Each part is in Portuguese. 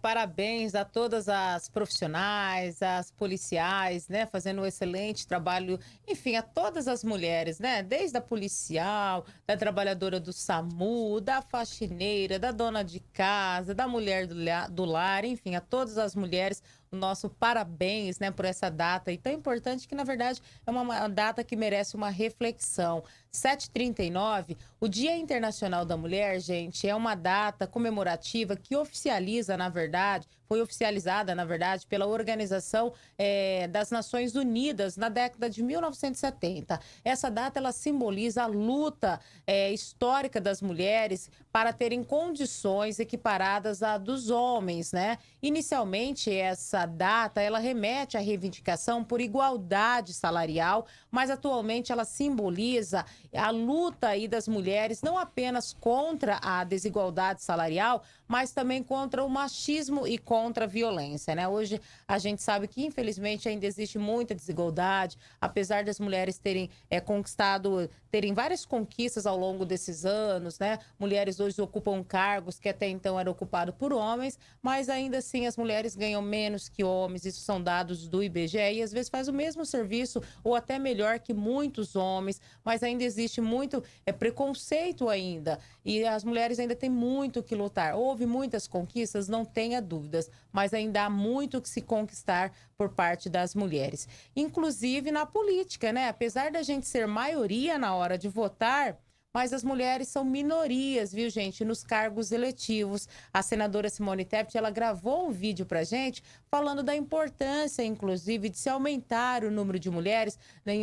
Parabéns a todas as profissionais, as policiais, né, fazendo um excelente trabalho, enfim, a todas as mulheres, né, desde a policial, da trabalhadora do SAMU, da faxineira, da dona de casa, da mulher do lar, enfim, a todas as mulheres, o nosso parabéns, né, por essa data e tão importante que, na verdade, é uma data que merece uma reflexão. 7h39, o Dia Internacional da Mulher, gente, é uma data comemorativa que oficializa, na verdade, foi oficializada, na verdade, pela Organização das Nações Unidas na década de 1970. Essa data, ela simboliza a luta histórica das mulheres para terem condições equiparadas à dos homens, né? Inicialmente, essa data, ela remete à reivindicação por igualdade salarial, mas atualmente ela simboliza a luta aí das mulheres não apenas contra a desigualdade salarial, mas também contra o machismo e contra a violência, né? Hoje a gente sabe que, infelizmente, ainda existe muita desigualdade, apesar das mulheres terem terem várias conquistas ao longo desses anos, né? Mulheres hoje ocupam cargos que até então eram ocupados por homens, mas ainda assim as mulheres ganham menos que homens, isso são dados do IBGE, e às vezes faz o mesmo serviço ou até melhor que muitos homens, mas ainda existe muito preconceito ainda, e as mulheres ainda têm muito que lutar. Houve muitas conquistas, não tenha dúvidas, mas ainda há muito que se conquistar por parte das mulheres. Inclusive na política, né? Apesar da gente ser maioria na hora de votar, mas as mulheres são minorias, viu, gente, nos cargos eletivos. A senadora Simone Tebet, ela gravou um vídeo pra gente falando da importância, inclusive, de se aumentar o número de mulheres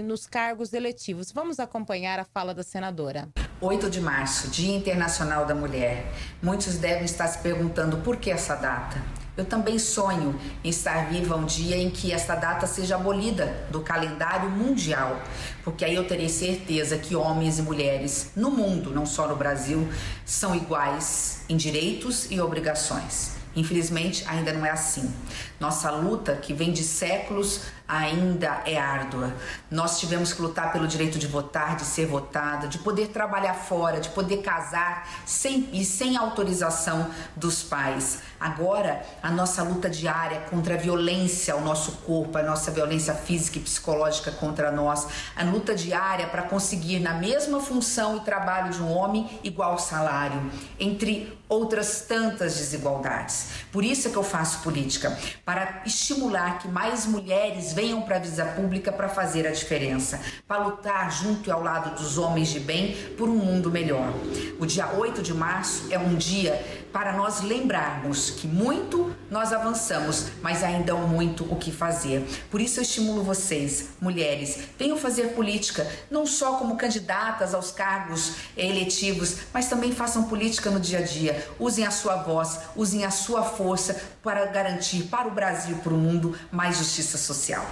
nos cargos eletivos. Vamos acompanhar a fala da senadora. 8 de março, Dia Internacional da Mulher. Muitos devem estar se perguntando por que essa data. Eu também sonho em estar viva um dia em que esta data seja abolida do calendário mundial, porque aí eu terei certeza que homens e mulheres no mundo, não só no Brasil, são iguais em direitos e obrigações. Infelizmente, ainda não é assim. Nossa luta, que vem de séculos, ainda é árdua. Nós tivemos que lutar pelo direito de votar, de ser votada, de poder trabalhar fora, de poder casar sem autorização dos pais. Agora, a nossa luta diária contra a violência ao nosso corpo, a nossa violência física e psicológica contra nós, a luta diária para conseguir, na mesma função e trabalho de um homem, igual salário, entre outras tantas desigualdades. Por isso é que eu faço política, para estimular que mais mulheres venham para a vida pública para fazer a diferença, para lutar junto e ao lado dos homens de bem por um mundo melhor. O dia 8 de março é um dia para nós lembrarmos que muito nós avançamos, mas ainda há muito o que fazer. Por isso eu estimulo vocês, mulheres, venham fazer política, não só como candidatas aos cargos eletivos, mas também façam política no dia a dia. Usem a sua voz, usem a sua força para garantir para o Brasil, para o mundo, mais justiça social.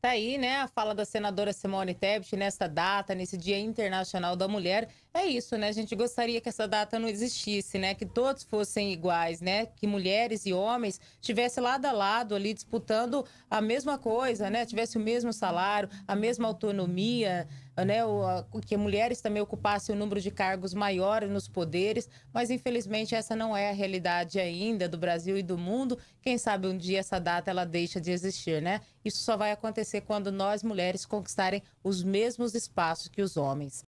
Tá aí, né, a fala da senadora Simone Tebet nessa data, nesse Dia Internacional da Mulher. É isso, né, a gente gostaria que essa data não existisse, né, que todos fossem iguais, né, que mulheres e homens estivessem lado a lado ali disputando a mesma coisa, né, tivesse o mesmo salário, a mesma autonomia, né, que mulheres também ocupassem o número de cargos maiores nos poderes, mas infelizmente essa não é a realidade ainda do Brasil e do mundo. Quem sabe um dia essa data ela deixa de existir, né? Isso só vai acontecer quando nós mulheres conquistarem os mesmos espaços que os homens.